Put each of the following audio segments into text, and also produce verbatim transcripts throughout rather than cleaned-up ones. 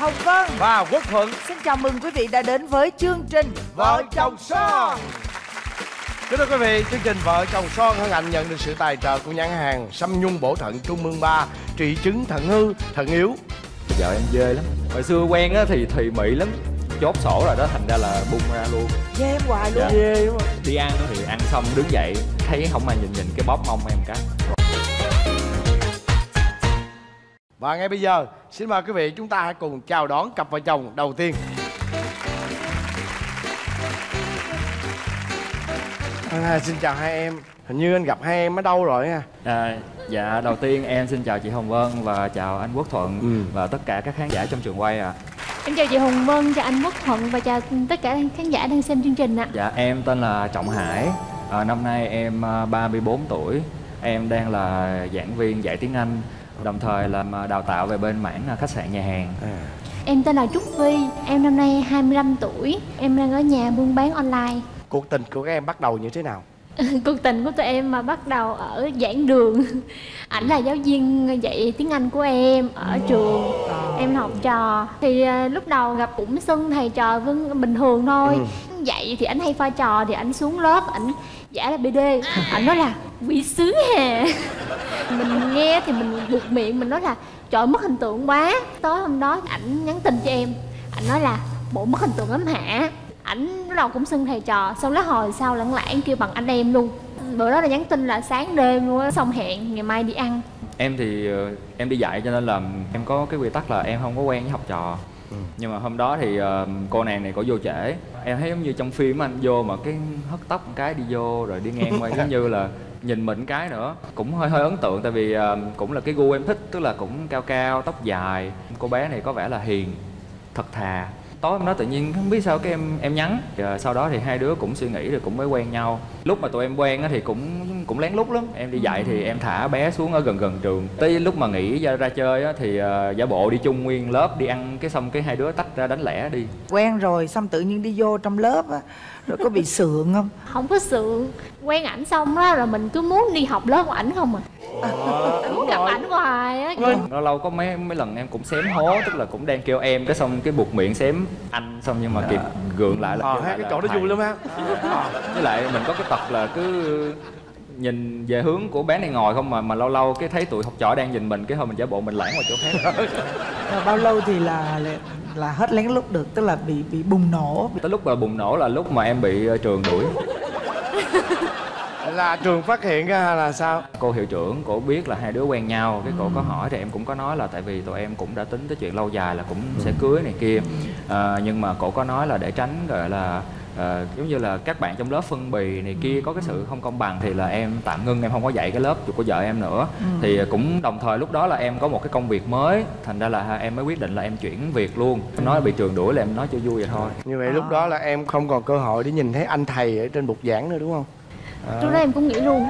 Hồng Vân và Quốc Thuận. Xin chào mừng quý vị đã đến với chương trình Vợ Chồng Son. Kính thưa quý vị, chương trình Vợ Chồng Son hân hạnh nhận được sự tài trợ của nhãn hàng Sâm Nhung Bổ Thận Trung Mương ba, trị chứng thận hư, thận yếu. Vợ em dê lắm, hồi xưa quen á thì thì mị lắm, chốt sổ rồi đó, thành ra là bung ra luôn. Dê em hoài luôn. Dê đúng không? Đi ăn thì ăn xong đứng dậy thấy không ai nhìn nhìn cái bóp mông em cái. Và ngay bây giờ xin mời quý vị, chúng ta hãy cùng chào đón cặp vợ chồng đầu tiên. À, xin chào hai em. Hình như anh gặp hai em ở đâu rồi ha? À, dạ đầu tiên em xin chào chị Hồng Vân và chào anh Quốc Thuận ừ. và tất cả các khán giả trong trường quay ạ. À. Em chào chị Hồng Vân, chào anh Quốc Thuận và chào tất cả khán giả đang xem chương trình ạ. À. Dạ em tên là Trọng Hải, à, năm nay em ba mươi bốn tuổi, em đang là giảng viên dạy tiếng Anh, đồng thời làm đào tạo về bên mảng khách sạn nhà hàng. À. Em tên là Trúc Vy, em năm nay hai mươi lăm tuổi, em đang ở nhà buôn bán online. Cuộc tình của các em bắt đầu như thế nào? Cuộc tình của tụi em mà bắt đầu ở giảng đường. Ảnh là giáo viên dạy tiếng Anh của em ở trường. Em học trò thì lúc đầu gặp cũng xưng thầy trò vẫn bình thường thôi. Ừ. Dạy thì ảnh hay pha trò, thì ảnh xuống lớp ảnh giả là bê đê, ảnh nói là quỷ sứ hè. Mình nghe thì mình buộc miệng, mình nói là trời mất hình tượng quá. Tối hôm đó ảnh nhắn tin cho em, ảnh nói là bộ mất hình tượng lắm hả. Ảnh lúc đầu cũng xưng thầy trò, xong lá hồi sau lẳng lảng kêu bằng anh em luôn. Bữa đó là nhắn tin là sáng đêm luôn á, xong hẹn ngày mai đi ăn. Em thì em đi dạy cho nên là em có cái quy tắc là em không có quen với học trò. Ừ. Nhưng mà hôm đó thì cô nàng này có vô trễ. Em thấy giống như trong phim anh vô mà cái hất tóc một cái đi vô rồi đi ngang qua giống như là nhìn mình cái nữa. Cũng hơi hơi ấn tượng tại vì cũng là cái gu em thích, tức là cũng cao cao, tóc dài. Cô bé này có vẻ là hiền, thật thà. Tối hôm đó tự nhiên không biết sao cái em em nhắn, rồi sau đó thì hai đứa cũng suy nghĩ rồi cũng mới quen nhau. Lúc mà tụi em quen thì cũng cũng lén lút lắm. Em đi dạy thì em thả bé xuống ở gần gần trường, tới lúc mà nghỉ ra, ra chơi thì giả bộ đi chung nguyên lớp đi ăn, cái xong cái hai đứa tách ra đánh lẻ đi. Quen rồi xong tự nhiên đi vô trong lớp rồi có bị sượng không? Không có sượng. Quen ảnh xong đó rồi mình cứ muốn đi học lớp của ảnh không à. Ờ, muốn gặp ảnh hoài á. Lâu lâu có mấy mấy lần em cũng xém hố, tức là cũng đang kêu em cái xong cái buộc miệng xém anh, xong nhưng mà kịp gượng lại là ờ, cái chỗ đó vui lắm á. Với lại mình có cái tật là cứ nhìn về hướng của bé này ngồi không mà mà lâu lâu cái thấy tụi học trò đang nhìn mình, cái thôi mình giả bộ mình lãng qua chỗ khác. Bao lâu thì là là hết lén lút được, tức là bị bị bùng nổ. Tới lúc mà bùng nổ là lúc mà em bị trường đuổi. Là trường phát hiện ra là sao? Cô hiệu trưởng cổ biết là hai đứa quen nhau, cái cổ ừ. có hỏi thì em cũng có nói là tại vì tụi em cũng đã tính tới chuyện lâu dài là cũng ừ. sẽ cưới này kia. À, nhưng mà cổ có nói là để tránh gọi là à, giống như là các bạn trong lớp phân bì này kia có cái sự không công bằng thì là em tạm ngưng, em không có dạy cái lớp của vợ em nữa. Ừ. Thì cũng đồng thời lúc đó là em có một cái công việc mới, thành ra là em mới quyết định là em chuyển việc luôn. Em nói là bị trường đuổi là em nói cho vui vậy thôi. Như vậy à. Lúc đó là em không còn cơ hội để nhìn thấy anh thầy ở trên bục giảng nữa đúng không? Lúc à. Đó em cũng nghĩ luôn.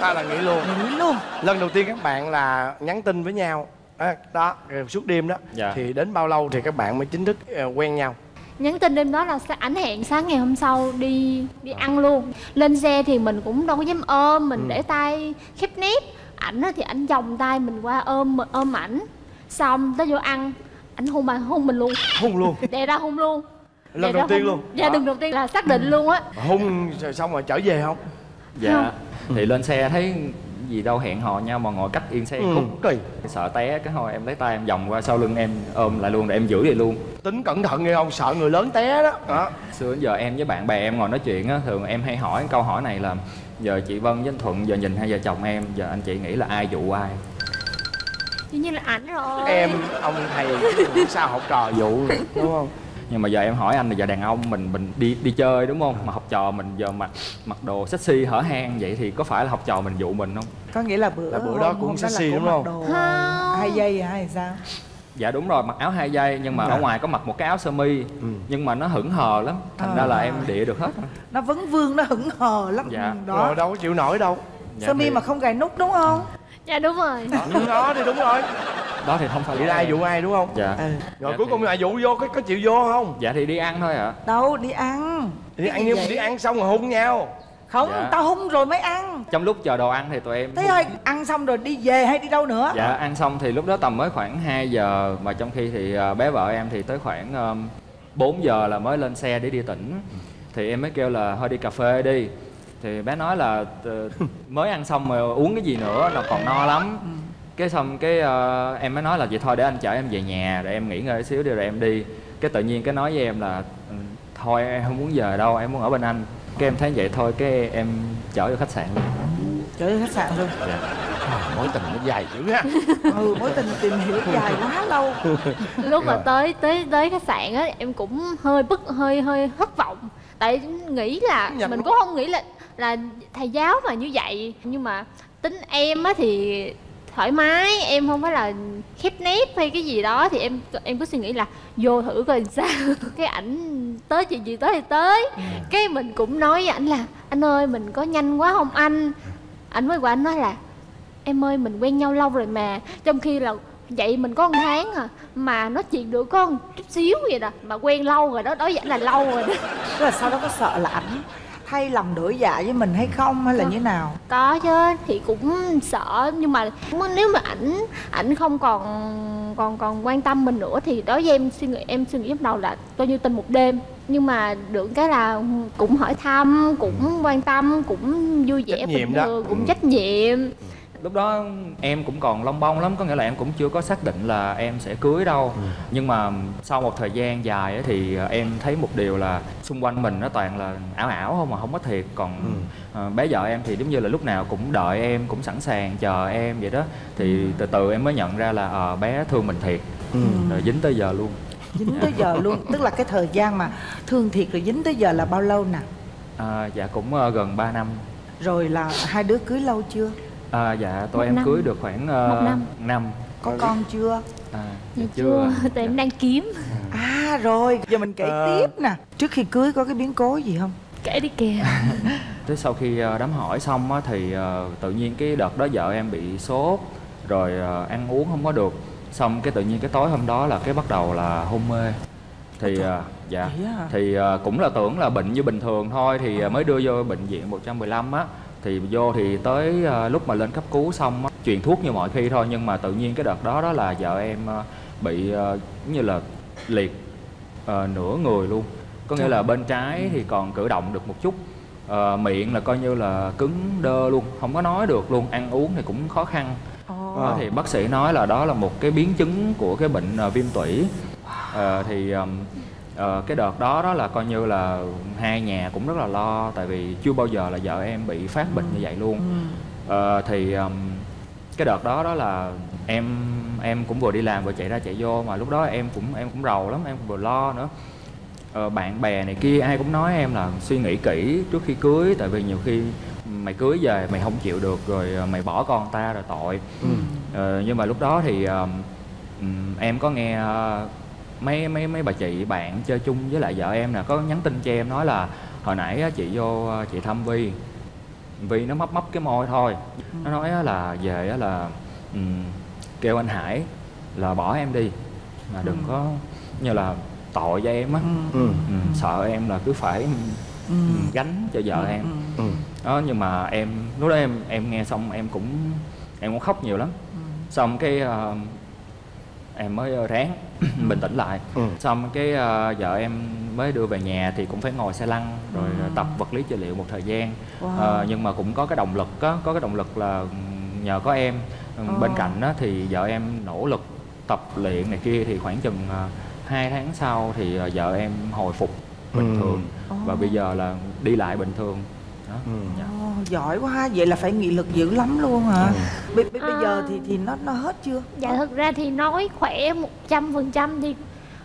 Ta là nghĩ luôn. Nghĩ luôn. Lần đầu tiên các bạn là nhắn tin với nhau à, đó, suốt đêm đó dạ. Thì đến bao lâu thì các bạn mới chính thức quen nhau? Nhắn tin đêm đó là ảnh hẹn sáng ngày hôm sau đi đi ăn luôn. Lên xe thì mình cũng đâu có dám ôm, mình ừ. để tay khép nép. Ảnh thì ảnh vòng tay mình qua ôm ôm ảnh. Xong tới vô ăn, ảnh hôn mà hôn mình luôn. Hôn luôn. Đè ra hôn luôn. Lần đầu tiên luôn. Dạ lần đầu tiên là xác định luôn á. Hôn xong rồi trở về không? Dạ không. Thì lên xe thấy gì đâu hẹn hò nhau mà ngồi cách yên xe ừ, khúc. Sợ té cái hồi em lấy tay em vòng qua sau lưng em ôm lại luôn để em giữ lại luôn. Tính cẩn thận nghe không? Sợ người lớn té đó. Đó. Xưa đến giờ em với bạn bè em ngồi nói chuyện á, thường em hay hỏi câu hỏi này là giờ chị Vân với anh Thuận giờ nhìn hai vợ chồng em, giờ anh chị nghĩ là ai dụ ai? Dĩ nhiên là ảnh rồi. Em ông thầy sao học trò dụ đúng không? Nhưng mà giờ em hỏi anh là giờ đàn ông mình mình đi đi chơi đúng không, mà học trò mình giờ mặc mặc đồ sexy hở hang vậy thì có phải là học trò mình dụ mình không? Có nghĩa là bữa là bữa đó cũng sexy đúng không? Hai dây hay sao? Dạ đúng rồi, mặc áo hai dây nhưng mà ở ngoài có mặc một cái áo sơ mi ừ. nhưng mà nó hững hờ lắm, thành ra là em địa được hết. Nó vấn vương, nó hững hờ lắm. Dạ đó. Rồi đâu có chịu nổi đâu. Dạ, sơ mi thì... mà không gài nút đúng không? Dạ đúng rồi. Đó thì đúng rồi. Đó thì không phải đi ai dụ ai đúng không? Dạ. Ừ. Rồi dạ cuối thì... cùng là dụ vô có, có chịu vô không? Dạ thì đi ăn thôi ạ. À. Đâu đi ăn. Đi ăn nhưng đi ăn xong rồi hôn nhau. Không, dạ. Tao hung rồi mới ăn. Trong lúc chờ đồ ăn thì tụi em thế thôi. Ăn xong rồi đi về hay đi đâu nữa? Dạ, ăn xong thì lúc đó tầm mới khoảng hai giờ. Mà trong khi thì bé vợ em thì tới khoảng bốn giờ là mới lên xe để đi tỉnh. Thì em mới kêu là thôi đi cà phê đi. Thì bé nói là mới ăn xong mà uống cái gì nữa, nó còn no lắm. Cái xong cái uh, em mới nói là vậy thôi để anh chở em về nhà rồi em nghỉ ngơi xíu đi rồi em đi. Cái tự nhiên cái nói với em là thôi em không muốn về đâu, em muốn ở bên anh. Cái em thấy vậy thôi cái em chở vô khách sạn luôn. Chở vô khách sạn luôn. Dạ. Mối tình nó dài dữ á. Ừ, mối tình tìm hiểu dài quá lâu. Lúc mà tới tới tới khách sạn á em cũng hơi bức hơi hơi thất vọng. Tại nghĩ là Nhật mình cũng không nghĩ là là thầy giáo mà như vậy, nhưng mà tính em á thì thoải mái, em không phải là khép nép hay cái gì đó, thì em em cứ suy nghĩ là vô thử coi sao. Cái ảnh tới chuyện gì tới thì tới, cái mình cũng nói với ảnh là anh ơi mình có nhanh quá không anh. Ảnh mới qua anh nói là em ơi mình quen nhau lâu rồi mà, trong khi là vậy mình có một tháng à mà nói chuyện được có một chút xíu vậy nè, mà quen lâu rồi đó, đối với ảnh là lâu rồi đó. Tức là sau đó có sợ là ảnh hay lòng đổi dạ với mình hay không hay là như nào? Có chứ, thì cũng sợ, nhưng mà nếu mà ảnh ảnh không còn còn còn quan tâm mình nữa thì đối với em suy nghĩ em suy nghĩ lúc đầu là coi như tin một đêm. Nhưng mà được cái là cũng hỏi thăm, cũng quan tâm, cũng vui vẻ bình thường, cũng trách nhiệm. Lúc đó em cũng còn lông bông lắm, có nghĩa là em cũng chưa có xác định là em sẽ cưới đâu. Ừ. Nhưng mà sau một thời gian dài ấy, thì em thấy một điều là xung quanh mình nó toàn là ảo ảo không mà không có thiệt. Còn ừ. uh, bé vợ em thì giống như là lúc nào cũng đợi em, cũng sẵn sàng chờ em vậy đó. Thì từ từ em mới nhận ra là uh, bé thương mình thiệt. Ừ. Rồi dính tới giờ luôn. Dính tới giờ luôn, tức là cái thời gian mà thương thiệt rồi dính tới giờ là bao lâu nè? Uh, dạ cũng uh, gần ba năm. Rồi là hai đứa cưới lâu chưa? À, dạ tụi em năm. Cưới được khoảng uh, năm. năm Có con chưa? À, dạ chưa, chưa. Tụi dạ. em đang kiếm. À rồi, giờ mình kể à... tiếp nè. Trước khi cưới có cái biến cố gì không? Kể đi kìa. Tới sau khi đám hỏi xong á, thì uh, tự nhiên cái đợt đó vợ em bị sốt. Rồi uh, ăn uống không có được. Xong cái tự nhiên cái tối hôm đó là cái bắt đầu là hôn mê. Thì uh, dạ thì uh, cũng là tưởng là bệnh như bình thường thôi. Thì uh, mới đưa vô bệnh viện một trăm mười lăm á. Thì vô thì tới uh, lúc mà lên cấp cứu xong uh, truyền thuốc như mọi khi thôi. Nhưng mà tự nhiên cái đợt đó đó là vợ em uh, bị uh, như là liệt uh, nửa người luôn. Có nghĩa là bên trái ừ. thì còn cử động được một chút, uh, miệng là coi như là cứng đơ luôn, không có nói được luôn, ăn uống thì cũng khó khăn. oh. uh, Thì bác sĩ nói là đó là một cái biến chứng của cái bệnh uh, viêm tủy. uh, Thì um, Ờ, cái đợt đó đó là coi như là hai nhà cũng rất là lo, tại vì chưa bao giờ là vợ em bị phát bệnh ừ. như vậy luôn. ừ. ờ, Thì um, cái đợt đó đó là em em cũng vừa đi làm vừa chạy ra chạy vô, mà lúc đó em cũng em cũng rầu lắm, em cũng vừa lo nữa. ờ, Bạn bè này kia ai cũng nói em là suy nghĩ kỹ trước khi cưới, tại vì nhiều khi mày cưới về mày không chịu được rồi mày bỏ con ta rồi tội. ừ. ờ, Nhưng mà lúc đó thì um, em có nghe uh, mấy mấy mấy bà chị bạn chơi chung với lại vợ em nè có nhắn tin cho em nói là hồi nãy á, chị vô chị thăm Vy, Vy nó mấp mấp cái môi thôi, nó nói á, là về á, là um, kêu anh Hải là bỏ em đi mà đừng ừ. có như là tội cho em á. ừ. Ừ, sợ em là cứ phải ừ. gánh cho vợ ừ. em. ừ. Đó, nhưng mà em lúc đó em em nghe xong em cũng em cũng khóc nhiều lắm. ừ. Xong cái uh, em mới ráng bình tĩnh lại. ừ. Xong cái uh, vợ em mới đưa về nhà thì cũng phải ngồi xe lăn rồi ừ. tập vật lý trị liệu một thời gian. wow. uh, Nhưng mà cũng có cái động lực á, có cái động lực là nhờ có em ừ. bên cạnh á, thì vợ em nỗ lực tập luyện này kia. Thì khoảng chừng hai uh, tháng sau thì uh, vợ em hồi phục bình ừ. thường. oh. Và bây giờ là đi lại bình thường. Đó. Ừ. Oh, giỏi quá ha, vậy là phải nghị lực dữ lắm luôn hả? ừ. b, b, bây à... giờ thì thì nó nó hết chưa? Dạ thực ra thì nói khỏe một trăm phần trăm thì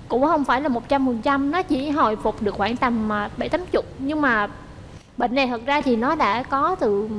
cũng không phải là một trăm phần trăm, nó chỉ hồi phục được khoảng tầm bảy tám chục. Nhưng mà bệnh này thật ra thì nó đã có từ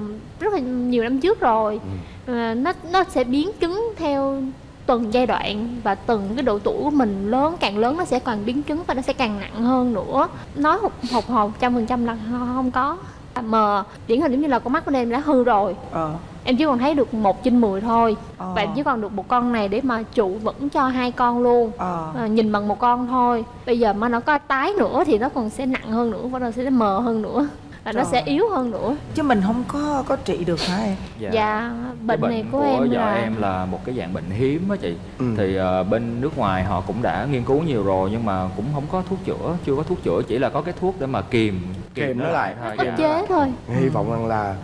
rất là nhiều năm trước rồi. ừ. à, nó nó sẽ biến chứng theo từng giai đoạn và từng cái độ tuổi của mình, lớn càng lớn nó sẽ càng biến chứng và nó sẽ càng nặng hơn nữa. Nói phục hồi một trăm phần trăm là không có. Mà điển hình giống như là con mắt của em đã hư rồi. ờ. Em chỉ còn thấy được một trên mười thôi. ờ. Và em chỉ còn được một con này để mà trụ vẫn cho hai con luôn. ờ. à, Nhìn bằng một con thôi. Bây giờ mà nó có tái nữa thì nó còn sẽ nặng hơn nữa và nó sẽ mờ hơn nữa. là trời, nó sẽ yếu hơn nữa chứ mình không có có trị được hả em? Dạ, dạ bệnh, bệnh này của, của em là em là một cái dạng bệnh hiếm á chị. Ừ. Thì uh, bên nước ngoài họ cũng đã nghiên cứu nhiều rồi nhưng mà cũng không có thuốc chữa, chưa có thuốc chữa, chỉ là có cái thuốc để mà kìm kìm, kìm nó lại thôi, chế dạ. thôi. Hy vọng rằng là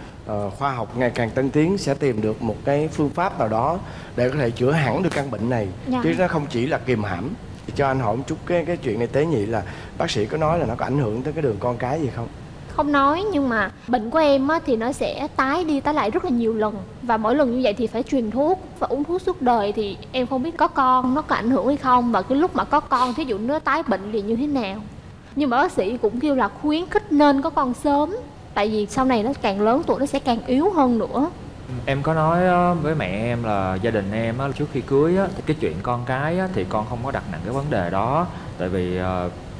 Uh, khoa học ngày càng tân tiến sẽ tìm được một cái phương pháp nào đó để có thể chữa hẳn được căn bệnh này, dạ. chứ nó không chỉ là kìm hãm. Cho anh hỏi một chút cái cái chuyện này, tế nhị là bác sĩ có nói là nó có ảnh hưởng tới cái đường con cái gì không? Không nói, nhưng mà bệnh của em á, thì nó sẽ tái đi tái lại rất là nhiều lần. Và mỗi lần như vậy thì phải truyền thuốc và uống thuốc suốt đời, thì em không biết có con nó có ảnh hưởng hay không. Và cái lúc mà có con, thí dụ nó tái bệnh thì như thế nào. Nhưng mà bác sĩ cũng kêu là khuyến khích nên có con sớm, tại vì sau này nó càng lớn tuổi nó sẽ càng yếu hơn nữa. Em có nói với mẹ em là gia đình em trước khi cưới thì cái chuyện con cái thì con không có đặt nặng cái vấn đề đó, tại vì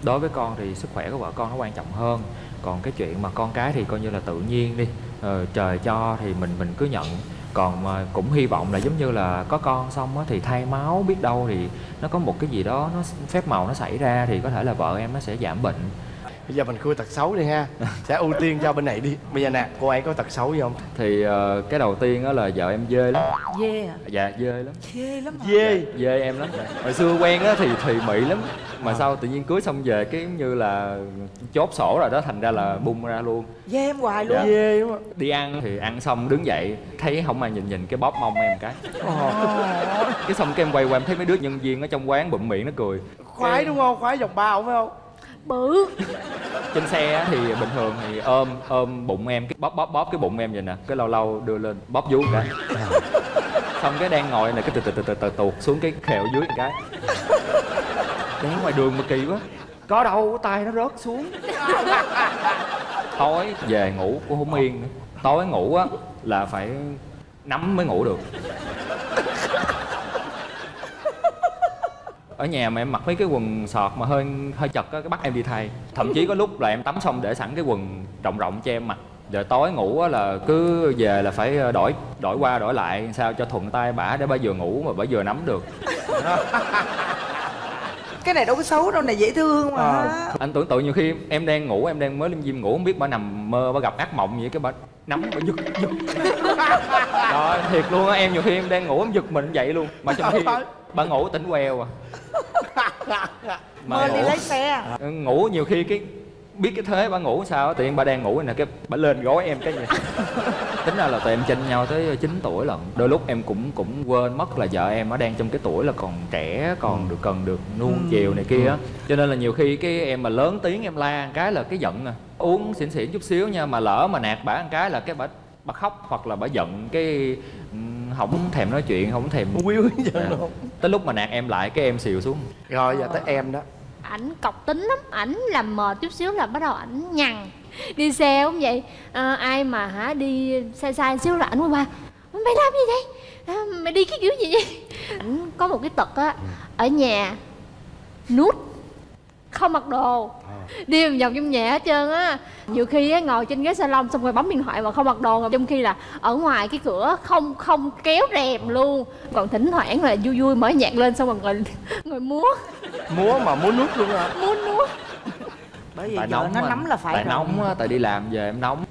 đối với con thì sức khỏe của vợ con nó quan trọng hơn. Còn cái chuyện mà con cái thì coi như là tự nhiên đi, trời cho thì mình mình cứ nhận. Còn cũng hy vọng là giống như là có con xong thì thay máu, biết đâu thì nó có một cái gì đó nó phép màu nó xảy ra thì có thể là vợ em nó sẽ giảm bệnh. Bây giờ mình khui tật xấu đi ha, sẽ ưu tiên cho bên này đi. Bây giờ nè, cô ấy có tật xấu gì không? Thì uh, cái đầu tiên đó là vợ em dê lắm. Dê à? Dạ, dê lắm. Dê lắm hả? Dê dạ, dê em lắm. Hồi xưa quen á thì thì mị lắm. Mà à. Sao tự nhiên cưới xong về cái như là chốt sổ rồi đó, thành ra là bung ra luôn. Dê em hoài luôn. Dạ. Dê đúng không? Đi ăn thì ăn xong đứng dậy, thấy không ai nhìn nhìn cái bóp mông em cái. À. Cái xong cái em quay qua em thấy mấy đứa nhân viên ở trong quán bụm miệng nó cười. Khoái em... đúng không? Khoái vòng bao phải không? Bự. Trên xe thì bình thường thì ôm ôm bụng em, cái bóp bóp bóp cái bụng em vậy nè, cái lâu lâu đưa lên bóp vú cả. Xong cái đang ngồi này cái từ từ từ từ từ tuột xuống cái khều dưới một cái. Đấy, ngoài đường mà kỳ quá, có đâu tay nó rớt xuống. Tối về ngủ cũng không yên nữa. Tối ngủ á là phải nắm mới ngủ được. Ở nhà mà em mặc mấy cái quần sọt mà hơi hơi chật á, cái bắt em đi thay. Thậm chí có lúc là em tắm xong để sẵn cái quần rộng rộng cho em mặc. Rồi tối ngủ á là cứ về là phải đổi đổi qua đổi lại sao cho thuận tay bả, để bả vừa ngủ mà bả vừa nắm được. Cái này đâu có xấu đâu, này dễ thương mà. À, anh tưởng tượng nhiều khi em đang ngủ, em đang mới lên gym ngủ, không biết bả nằm mơ bả gặp ác mộng vậy, cái bả nắm bả giật giật. Rồi thiệt luôn á, em nhiều khi em đang ngủ em giật mình dậy luôn, mà trong khi bà ngủ tỉnh queo à. Mà ngủ, đi lấy xe. Ngủ nhiều khi cái biết cái thế bà ngủ sao, tự nhiên bà đang ngủ nè cái bà lên gối em cái gì. Tính ra là tụi em chênh nhau tới chín tuổi lận. Đôi lúc em cũng cũng quên mất là vợ em nó đang trong cái tuổi là còn trẻ, còn ừ. được cần được nuông ừ. chiều này kia á. Cho nên là nhiều khi cái em mà lớn tiếng em la cái là cái giận nè. Uống xỉn xỉn chút xíu nha, mà lỡ mà nạt bả cái là cái bả bà khóc hoặc là bà giận cái không thèm nói chuyện, không thèm quyếu vậy luôn. Tới lúc mà nạt em lại cái em xìu xuống. Rồi giờ tới em đó. Ảnh cọc tính lắm, ảnh làm mệt chút xíu là bắt đầu ảnh nhằn. Đi xe cũng vậy, à, ai mà hả đi sai sai xíu là ảnh qua qua. Mày làm gì vậy? À, mày đi cái kiểu gì vậy? Ảnh có một cái tật á, ở nhà nuốt, không mặc đồ. Đi một vòng trong nhà hết trơn á. Nhiều khi á, ngồi trên ghế salon xong rồi bấm điện thoại mà không mặc đồ, trong khi là ở ngoài cái cửa không không kéo rèm luôn. Còn thỉnh thoảng là vui vui mở nhạc lên xong rồi ngồi, ngồi múa. Múa mà múa nuốt luôn hả? Múa nuốt. Bởi vì nó nóng là phải. Tại rồi. Nóng á, tại đi làm về em nóng.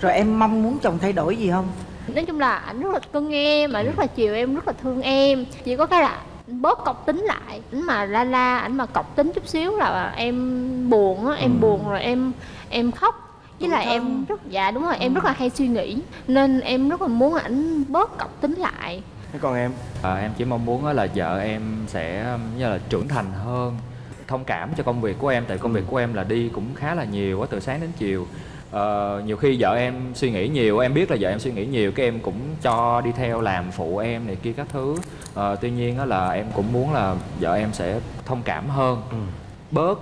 Rồi em mong muốn chồng thay đổi gì không? Nói chung là ảnh rất là cưng em, mà rất là chiều em, rất là thương em. Chỉ có cái là bớt cọc tính lại, ảnh mà la la, ảnh mà cọc tính chút xíu là em buồn á, em ừ. buồn rồi em em khóc. Với đúng là thân. Em rất dạ đúng rồi, em ừ. rất là hay suy nghĩ nên em rất là muốn ảnh bớt cọc tính lại. Thế còn em? À, em chỉ mong muốn là vợ em sẽ như là trưởng thành hơn, thông cảm cho công việc của em, tại công việc của em là đi cũng khá là nhiều á, từ sáng đến chiều. Uh, nhiều khi vợ em suy nghĩ nhiều, em biết là vợ em suy nghĩ nhiều, cái em cũng cho đi theo làm phụ em này kia các thứ. uh, Tuy nhiên đó là em cũng muốn là vợ em sẽ thông cảm hơn, ừ. bớt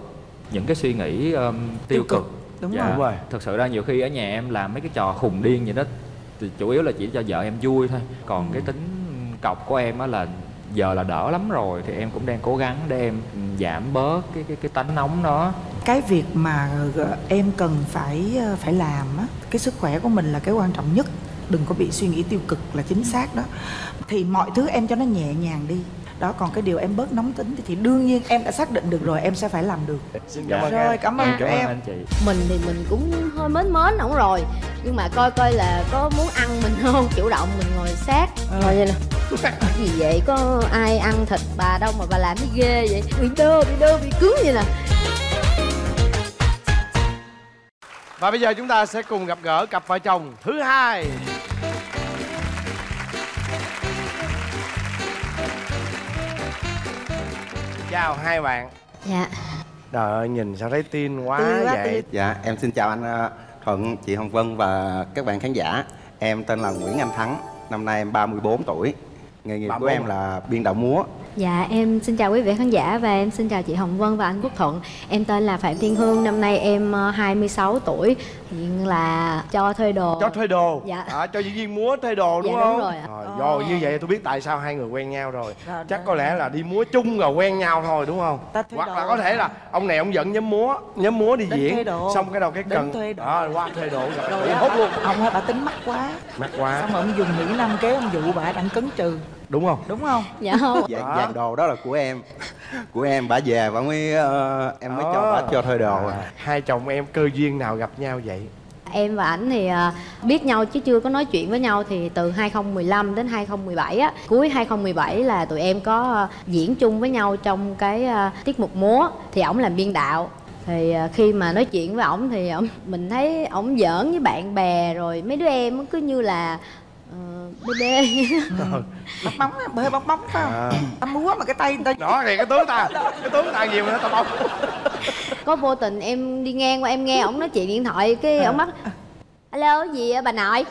những cái suy nghĩ um, tiêu, tiêu cực, cực. Đúng, dạ. Đúng rồi. Thật sự ra nhiều khi ở nhà em làm mấy cái trò khùng điên vậy đó thì chủ yếu là chỉ cho vợ em vui thôi. Còn ừ. cái tính cọc của em á là giờ là đỡ lắm rồi, thì em cũng đang cố gắng để em giảm bớt cái cái cái tánh nóng đó. Cái việc mà em cần phải phải làm á, cái sức khỏe của mình là cái quan trọng nhất, đừng có bị suy nghĩ tiêu cực là chính xác đó. Thì mọi thứ em cho nó nhẹ nhàng đi. đó. Còn cái điều em bớt nóng tính thì đương nhiên em đã xác định được rồi, em sẽ phải làm được. Xin cảm ơn rồi, cảm ơn em. Anh chị, mình thì mình cũng hơi mến mến ổng rồi, nhưng mà coi coi là có muốn ăn mình không, chủ động mình ngồi sát à. Ngồi vậy nè, gì vậy, có ai ăn thịt bà đâu mà bà làm cái ghê vậy, bị đơ bị đơ bị cứng vậy nè. Và bây giờ chúng ta sẽ cùng gặp gỡ cặp vợ chồng thứ hai. Chào hai bạn. Dạ. Trời ơi, nhìn sao thấy tin quá vậy. Dạ, em xin chào anh Thuận, chị Hồng Vân và các bạn khán giả. Em tên là Nguyễn Anh Thắng, năm nay em ba mươi bốn tuổi. Nghề nghiệp của em là biên đạo múa. Dạ, em xin chào quý vị khán giả và em xin chào chị Hồng Vân và anh Quốc Thuận. Em tên là Phạm Thiên Hương, năm nay em hai mươi sáu tuổi, hiện là cho thuê đồ. Cho thuê đồ? Dạ. À, cho diễn viên múa thuê đồ đúng dạ, không? Đúng rồi. Rồi, à, rồi như vậy tôi biết tại sao hai người quen nhau rồi. Rồi chắc rồi. Có lẽ là đi múa chung rồi quen nhau thôi đúng không? Hoặc đồ. Là có thể là ông này ông dẫn nhóm múa, nhóm múa đi đến diễn, xong cái đầu cái cần à, qua thuê đồ gặp rồi hút luôn. Ông ơi, bà tính mắc quá. Mắc quá. Xong rồi ông dùng những năm kế ông dụ bà đặng cấn trừ. Đúng không? Đúng không? Dạ không. Dạ, dàn đồ đó là của em. Của em, bả về bả mới uh, em mới oh. cho bả cho thuê đồ à. Hai chồng em cơ duyên nào gặp nhau vậy? Em và ảnh thì biết nhau chứ chưa có nói chuyện với nhau thì từ hai không một năm đến hai không một bảy á. Cuối hai không một bảy là tụi em có diễn chung với nhau trong cái tiết mục múa. Thì ổng làm biên đạo. Thì khi mà nói chuyện với ổng thì ổng, mình thấy ổng giỡn với bạn bè rồi mấy đứa em cứ như là bê bê bóc móng, bê bóc móng phải không? Ta múa mà cái tay người ta đó thì cái tướng ta cái tướng ta nhiều nữa ta bóc. Có vô tình em đi ngang qua em nghe ổng nói chuyện điện thoại cái ổng bắt alo gì vậy, bà nội.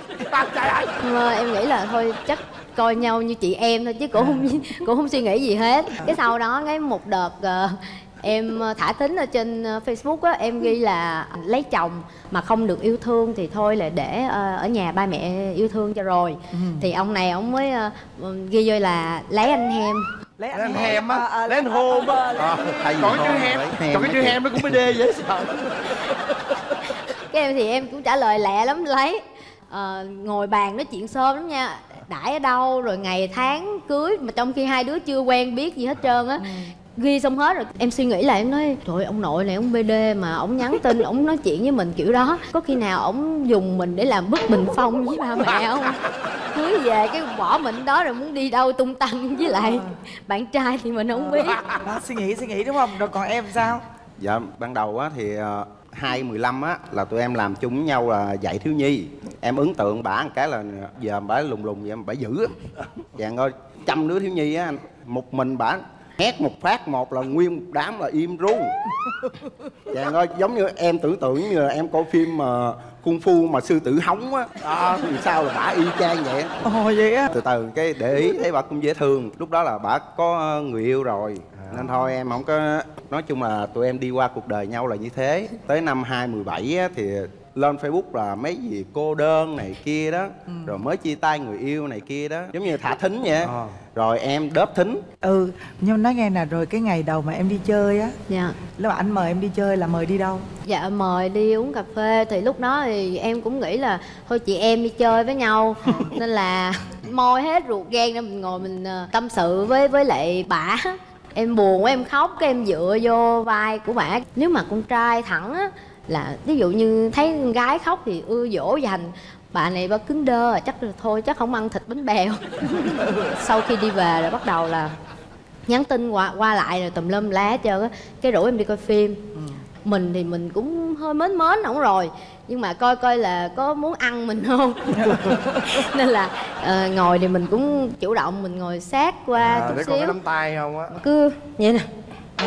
Mà em nghĩ là thôi chắc coi nhau như chị em thôi chứ cũng không cũng không suy nghĩ gì hết. Cái sau đó cái một đợt em thả thính ở trên Facebook á, em ghi là lấy chồng mà không được yêu thương thì thôi là để ở nhà ba mẹ yêu thương cho rồi. Ừ. Thì ông này ông mới ghi vô là lấy anh hem. Lấy anh, anh hem á, à, lấy anh hôn á. Còn cái chữ hem, còn cái chữ hem nó cũng mới đê dễ sợ. Cái em thì em cũng trả lời lẹ lắm lấy. À, ngồi bàn nói chuyện sơm lắm nha, đãi ở đâu rồi ngày tháng cưới mà trong khi hai đứa chưa quen biết gì hết trơn á. Ghi xong hết rồi em suy nghĩ lại, em nói trời ơi, ông nội này ông bê đê mà ông nhắn tin ông nói chuyện với mình kiểu đó, có khi nào ông dùng mình để làm bức bình phong với ba mẹ không? Cưới về cái bỏ mình đó rồi muốn đi đâu tung tăng với lại bạn trai thì mình không biết đó, suy nghĩ suy nghĩ đúng không? Rồi còn em sao? Dạ ban đầu á thì hai mười lăm á là tụi em làm chung với nhau là dạy thiếu nhi. Em ấn tượng bả một cái là giờ bả lùng lùng vậy bả dữ dạng ơi, trăm đứa thiếu nhi á, một mình bả hét một phát một là nguyên một đám là im ru. Chàng ơi, giống như em tưởng tượng như là em coi phim mà kung fu mà sư tử hóng á à, thì sao là bả y chang vậy. Ồ vậy á. Từ từ cái để ý thấy bả cũng dễ thương. Lúc đó là bả có người yêu rồi à. Nên thôi em không có, nói chung là tụi em đi qua cuộc đời nhau là như thế. Tới năm hai không một bảy á thì lên Facebook là mấy gì cô đơn này kia đó ừ. Rồi mới chia tay người yêu này kia đó, giống như thả thính vậy à. Rồi em đớp thính. Ừ, nhưng nói nghe nè, rồi cái ngày đầu mà em đi chơi á. Dạ. Lúc mà anh mời em đi chơi là mời đi đâu? Dạ mời đi uống cà phê. Thì lúc đó thì em cũng nghĩ là thôi chị em đi chơi với nhau nên là môi hết ruột gan nên mình ngồi mình tâm sự với với lại bả. Em buồn quá em khóc, cái em dựa vô vai của bả. Nếu mà con trai thẳng á là ví dụ như thấy con gái khóc thì ưa dỗ dành, bà này bà cứng đơ chắc là thôi chắc không ăn thịt bánh bèo. Sau khi đi về rồi bắt đầu là nhắn tin qua qua lại rồi tùm lum lá hết trơn á, cái rủ em đi coi phim. Ừ. Mình thì mình cũng hơi mến mến ổng rồi, nhưng mà coi coi là có muốn ăn mình không. Nên là uh, ngồi thì mình cũng chủ động mình ngồi sát qua à, chút để xíu. Có nắm tay không á? Cứ vậy nè,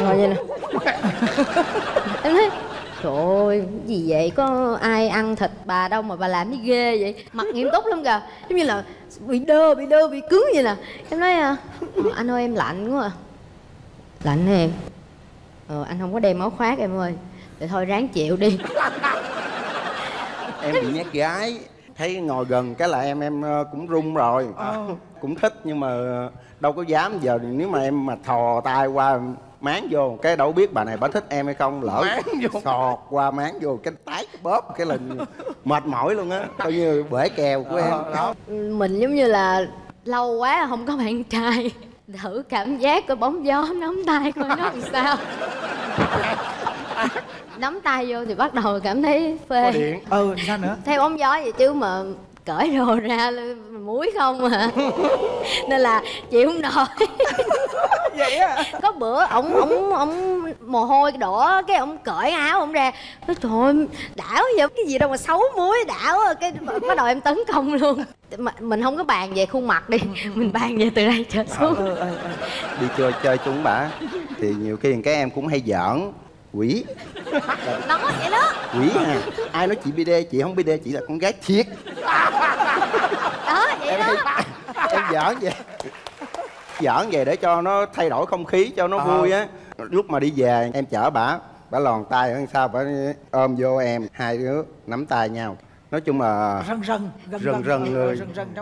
ngồi vậy nè. Em thấy trời ơi, gì vậy, có ai ăn thịt bà đâu mà bà làm cái ghê vậy, mặt nghiêm túc lắm kìa, giống như là bị đơ, bị đơ, bị cứng vậy nè. Em nói, à, anh ơi em lạnh quá à. Lạnh hả em? Ờ, anh không có đem áo khoác em ơi. Vậy thôi ráng chịu đi. Em bị nhát gái, thấy ngồi gần cái là em em cũng run rồi à. Cũng thích nhưng mà đâu có dám, giờ nếu mà em mà thò tay qua máng vô cái đâu biết bà này bà thích em hay không, lỡ sọt qua máng vô cái tái bóp cái là mệt mỏi luôn á, coi như bể kèo của à, em đó. Mình giống như là lâu quá không có bạn trai Thử cảm giác của bóng gió nắm tay coi nó làm sao. Nắm tay vô thì bắt đầu cảm thấy phê. Có điện. Ừ, sao nữa? Theo bóng gió vậy chứ mà cởi đồ ra muối không à. Nên là chịu không nổi. Vậy á. Có bữa ổng ổng ổng mồ hôi đổ cái ổng cởi áo ổng ra. Nói trời ơi, đảo vậy cái gì đâu mà xấu muối đảo, cái bắt đầu em tấn công luôn. Mình không có bàn về khuôn mặt đi, mình bàn về từ đây trở xuống. Ờ, ờ, ờ. Đi chơi chơi chúng bả thì nhiều khi cái em cũng hay giỡn. Quỷ nói vậy đó. Quỷ à. Ai nói chị bê đê, chị không bê đê, chị là con gái thiệt. Đó vậy em đó hay, em giỡn vậy. Giỡn về để cho nó thay đổi không khí, cho nó ờ. vui á. Lúc mà đi về em chở bả, bả lòn tay ở sao bả ôm vô em. Hai đứa nắm tay nhau. Nói chung là rần rần rần rần người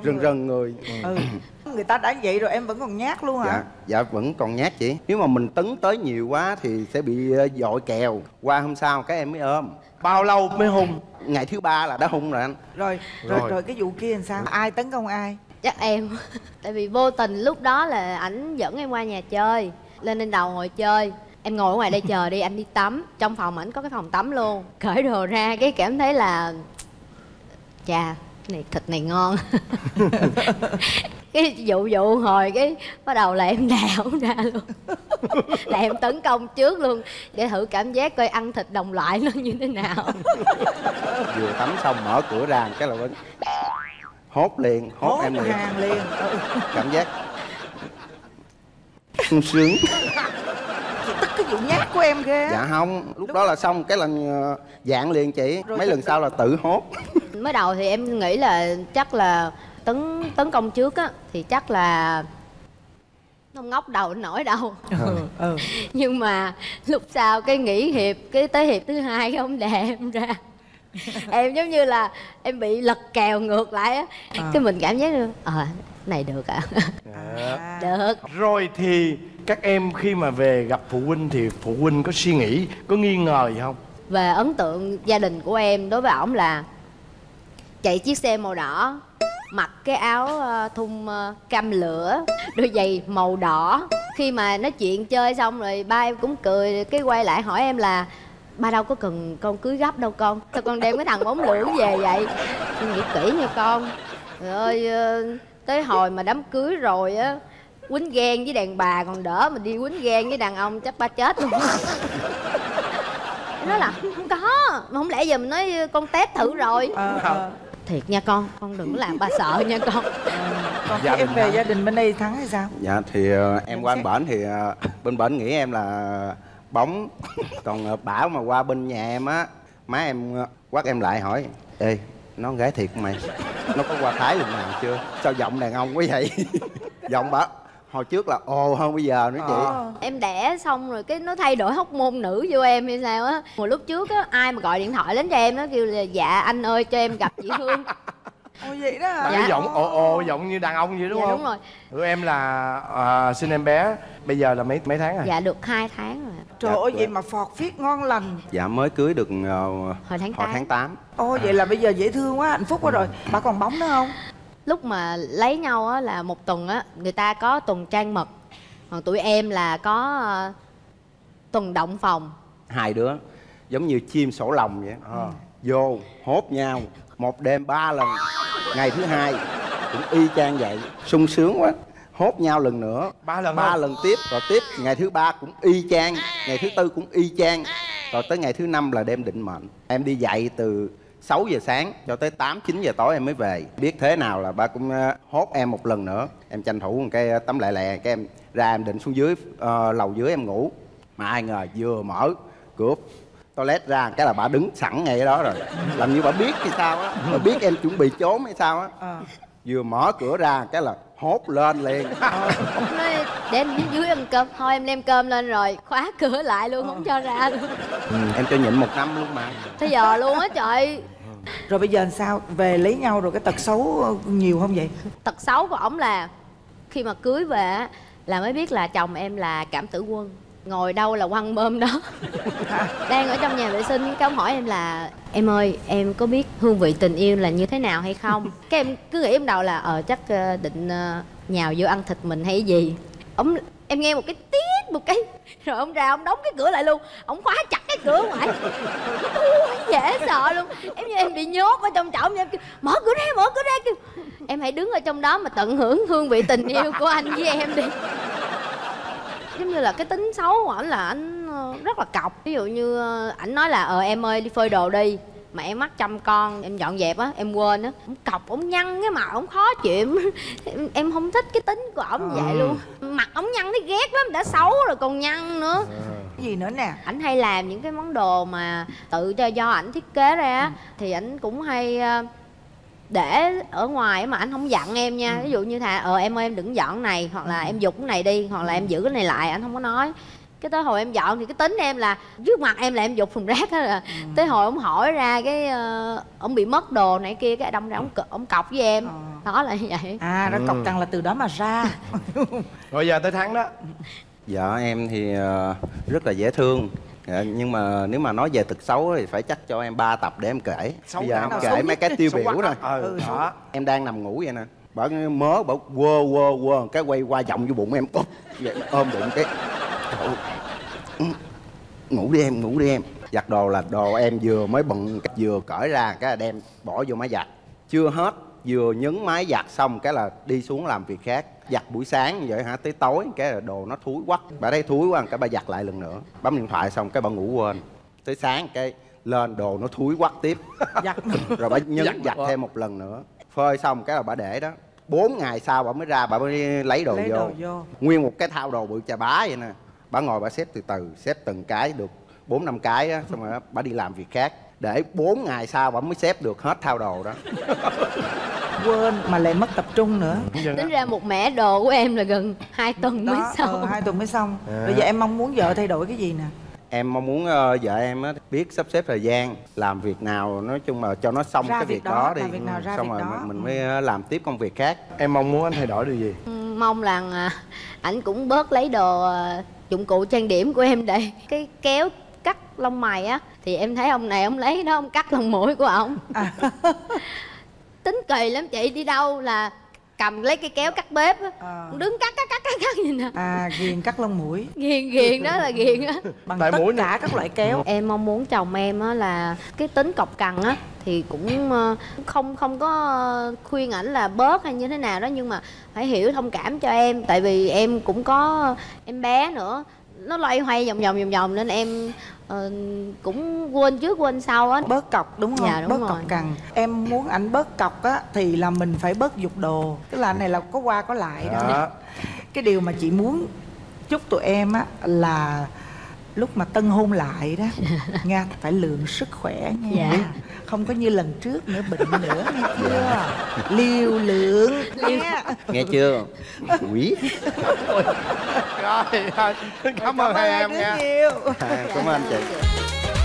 rần rần người ừ. Người ta đã vậy rồi em vẫn còn nhát luôn hả? Dạ, dạ vẫn còn nhát chị. Nếu mà mình tấn tới nhiều quá thì sẽ bị dội kèo. Qua hôm sau các em mới ôm. Bao lâu mới hung? Ngày thứ ba là đã hung rồi anh. Rồi rồi, rồi, rồi cái vụ kia làm sao? Ai tấn công ai? Chắc em. Tại vì vô tình lúc đó là ảnh dẫn em qua nhà chơi. Lên lên đầu ngồi chơi. Em ngồi ở ngoài đây chờ đi, anh đi tắm. Trong phòng ảnh có cái phòng tắm luôn. Cởi đồ ra cái cảm thấy là chà, này thịt này ngon. Cái dụ dụ hồi cái bắt đầu là em đào ra luôn. Là em tấn công trước luôn để thử cảm giác coi ăn thịt đồng loại nó như thế nào. Vừa tắm xong mở cửa ra cái là bên hốt liền, hốt, hốt em liền, liền. Cảm giác sướng. Cái vụ nhát của em ghê. Dạ không, lúc đúng đó là xong cái lần dạng liền chị. Rồi mấy lần sau là tự hốt. Mới đầu thì em nghĩ là chắc là tấn tấn công trước á thì chắc là nó ngóc đầu nó nổi đâu. Ừ, ừ. Nhưng mà lúc sau cái nghỉ hiệp, cái tới hiệp thứ hai ông đè em ra. Em giống như là em bị lật kèo ngược lại á. À. Cái mình cảm giác ờ à, này được ạ. À. Được. Rồi thì các em khi mà về gặp phụ huynh thì phụ huynh có suy nghĩ, có nghi ngờ gì không? Về ấn tượng gia đình của em đối với ổng là chạy chiếc xe màu đỏ, mặc cái áo thun cam lửa, đôi giày màu đỏ. Khi mà nói chuyện chơi xong rồi ba em cũng cười, cái quay lại hỏi em là ba đâu có cần con cưới gấp đâu con, sao con đem cái thằng bóng lưỡng về vậy? Con nghĩ kỹ nha con. Trời ơi, tới hồi mà đám cưới rồi á, quýnh ghen với đàn bà còn đỡ, mà đi quýnh ghen với đàn ông chắc ba chết luôn. Nó là không có, mà không lẽ giờ mình nói con test thử rồi. À, à. Thiệt nha con, con đừng làm ba sợ nha con. À, còn dạ, em về thắng. Gia đình bên đây Thắng hay sao? Dạ thì uh, em qua bên bển thì uh, bên bển nghĩ em là bóng. Còn uh, bảo mà qua bên nhà em á, má em uh, quát em lại hỏi ê, nó con gái thiệt mày, nó có qua Thái lần nào chưa, sao giọng đàn ông quá vậy? Giọng bảo hồi trước là ồ hơn bây giờ nữa chị. Ờ. Em đẻ xong rồi cái nó thay đổi hóc môn nữ vô em hay sao á. Hồi lúc trước á ai mà gọi điện thoại đến cho em nó kêu là dạ anh ơi cho em gặp chị Hương. Ồ vậy đó hả? Dạ. Cái giọng ồ ồ giọng như đàn ông vậy đúng dạ, không? Dạ đúng rồi. Tụi em là à, sinh em bé bây giờ là mấy mấy tháng rồi? Dạ được hai tháng rồi. Trời dạ, ơi vậy mà phọt phiết ngon lành. Dạ mới cưới được uh, hồi tháng hồi tháng tám. Ồ vậy là bây giờ dễ thương quá, hạnh phúc quá rồi. Bà còn bóng nữa không? Lúc mà lấy nhau á là một tuần á người ta có tuần trang mật, còn tụi em là có uh, tuần động phòng. Hai đứa giống như chim sổ lồng vậy. À. Vô hốt nhau một đêm ba lần, ngày thứ hai cũng y chang vậy, sung sướng quá. Hốt nhau lần nữa ba lần ba lần tiếp, rồi tiếp ngày thứ ba cũng y chang, ngày thứ tư cũng y chang, rồi tới ngày thứ năm là đêm định mệnh. Em đi dạy từ sáu giờ sáng cho tới tám chín giờ tối em mới về. Biết thế nào là ba cũng hốt em một lần nữa. Em tranh thủ một cái tấm lẹ lẹ, cái em ra em định xuống dưới uh, lầu dưới em ngủ. Mà ai ngờ vừa mở cửa toilet ra cái là bà đứng sẵn ngay đó rồi. Làm như bà biết hay sao á, bà biết em chuẩn bị trốn hay sao á. À. Vừa mở cửa ra cái là hốt lên liền. Nói để em dưới ăn cơm, thôi em đem cơm lên rồi khóa cửa lại luôn, không cho ra luôn. Ừ, em cho nhịn một năm luôn mà tới giờ luôn á trời. Rồi bây giờ làm sao, về lấy nhau rồi cái tật xấu nhiều không vậy? Tật xấu của ổng là khi mà cưới về á là mới biết là chồng em là cảm tử quân, ngồi đâu là quăng bơm đó. Đang ở trong nhà vệ sinh cái ông hỏi em là em ơi em có biết hương vị tình yêu là như thế nào hay không? Cái em cứ nghĩ em đầu là ờ chắc định nhào vô ăn thịt mình hay gì. Ông em nghe một cái tít một cái rồi ông ra ông đóng cái cửa lại luôn, ông khóa chặt cái cửa ngoài. Dễ sợ luôn, em như em bị nhốt ở trong trỏng, em kêu mở cửa ra, mở cửa ra, kêu em hãy đứng ở trong đó mà tận hưởng hương vị tình yêu của anh với em đi. Giống như là cái tính xấu của ảnh là ảnh rất là cọc. Ví dụ như ảnh nói là ờ em ơi đi phơi đồ đi, mà em mắc chăm con, em dọn dẹp á, em quên á. Ông cọc, ông nhăn cái mặt, ông khó chịu. Em, em không thích cái tính của ổng vậy luôn. Mặt ổng nhăn thấy ghét lắm, đã xấu rồi còn nhăn nữa. Cái gì nữa nè? Ảnh hay làm những cái món đồ mà tự cho do ảnh thiết kế ra á. Thì ảnh cũng hay để ở ngoài mà ảnh không dặn em nha. Ví dụ như thà, ờ em ơi em đừng dọn này, hoặc là em giục cái này đi, hoặc là em giữ cái này lại, ảnh không có nói. Cái tới hồi em dọn thì cái tính em là trước mặt em là em giục thùng rác đó là ừ. Tới hồi ông hỏi ra cái uh, ông bị mất đồ nãy kia, cái đâm ra ông, ông cọc với em. Ờ. Đó là như vậy. À nó ừ. Cọc rằng là từ đó mà ra. Rồi giờ tới Thắng đó. Vợ em thì uh, rất là dễ thương. Dạ, nhưng mà nếu mà nói về tật xấu thì phải chắc cho em ba tập để em kể. Xấu bây giờ em kể mấy cái tiêu biểu rồi. Ừ, đó. Em đang nằm ngủ vậy nè, bỏ mớ bỏ quơ quơ quơ cái quay qua vòng vô bụng em, ốp vậy ôm bụng cái ngủ đi em, ngủ đi em. Giặt đồ là đồ em vừa mới bận vừa cởi ra cái là đem bỏ vô máy giặt. Chưa hết, vừa nhấn máy giặt xong cái là đi xuống làm việc khác. Giặt buổi sáng vậy hả, tới tối cái là đồ nó thúi quắc. Bà thấy thúi quá cái bà giặt lại lần nữa. Bấm điện thoại xong cái bà ngủ quên. Tới sáng cái lên đồ nó thúi quắc tiếp. Giặt rồi bà nhấn giặt, giặt thêm một lần nữa. Phơi xong cái là bà để đó. Bốn ngày sau bà mới ra bà mới lấy đồ, lấy vô. đồ vô. Nguyên một cái thao đồ bự chà bá vậy nè. Bà ngồi bà xếp từ từ, xếp từng cái được bốn năm cái á, xong rồi bà đi làm việc khác. Để bốn ngày sau bà mới xếp được hết thao đồ đó. Quên mà lại mất tập trung nữa. Tính ra một mẻ đồ của em là gần hai tuần đó, mới xong. Ừ, hai tuần mới xong. À. Bây giờ em mong muốn vợ thay đổi cái gì nè? Em mong muốn uh, vợ em á biết sắp xếp thời gian, làm việc nào nói chung là cho nó xong ra cái việc, việc đó, đó đi. Việc nào, ra xong việc rồi đó. Mình mới làm tiếp công việc khác. Em mong muốn anh thay đổi điều gì? Mong là ảnh cũng bớt lấy đồ dụng cụ trang điểm của em đây. Cái kéo cắt lông mày á thì em thấy ông này ông lấy đó, ông cắt lông mũi của ông. À. Tính kỳ lắm chị, đi đâu là cầm lấy cái kéo cắt bếp á, à. Đứng cắt cắt cắt cắt cắt gì nè. À, ghiền cắt lông mũi. Ghiền ghiền đó là ghiền á. Bằng Tại tất mũi cả các loại kéo. Em mong muốn chồng em á là cái tính cọc cằn á thì cũng không không có khuyên ảnh là bớt hay như thế nào đó, nhưng mà phải hiểu thông cảm cho em, tại vì em cũng có em bé nữa, nó loay hoay vòng vòng vòng vòng nên em ờ, cũng quên trước quên sau á. Bớt cọc đúng không? Dạ, đúng bớt rồi. Cọc cằn. Em muốn ảnh bớt cọc á thì là mình phải bớt dục đồ, tức là này là có qua có lại đó. Đó. Cái điều mà chị muốn chúc tụi em á là lúc mà tân hôn lại đó nha, phải lượng sức khỏe nha. Dạ. Không có như lần trước nữa, bệnh nữa nghe chưa? Liều lượng nghe, nghe chưa? Quỷ. Rồi, rồi. Cảm, cảm ơn em nha. Cảm ơn anh chị.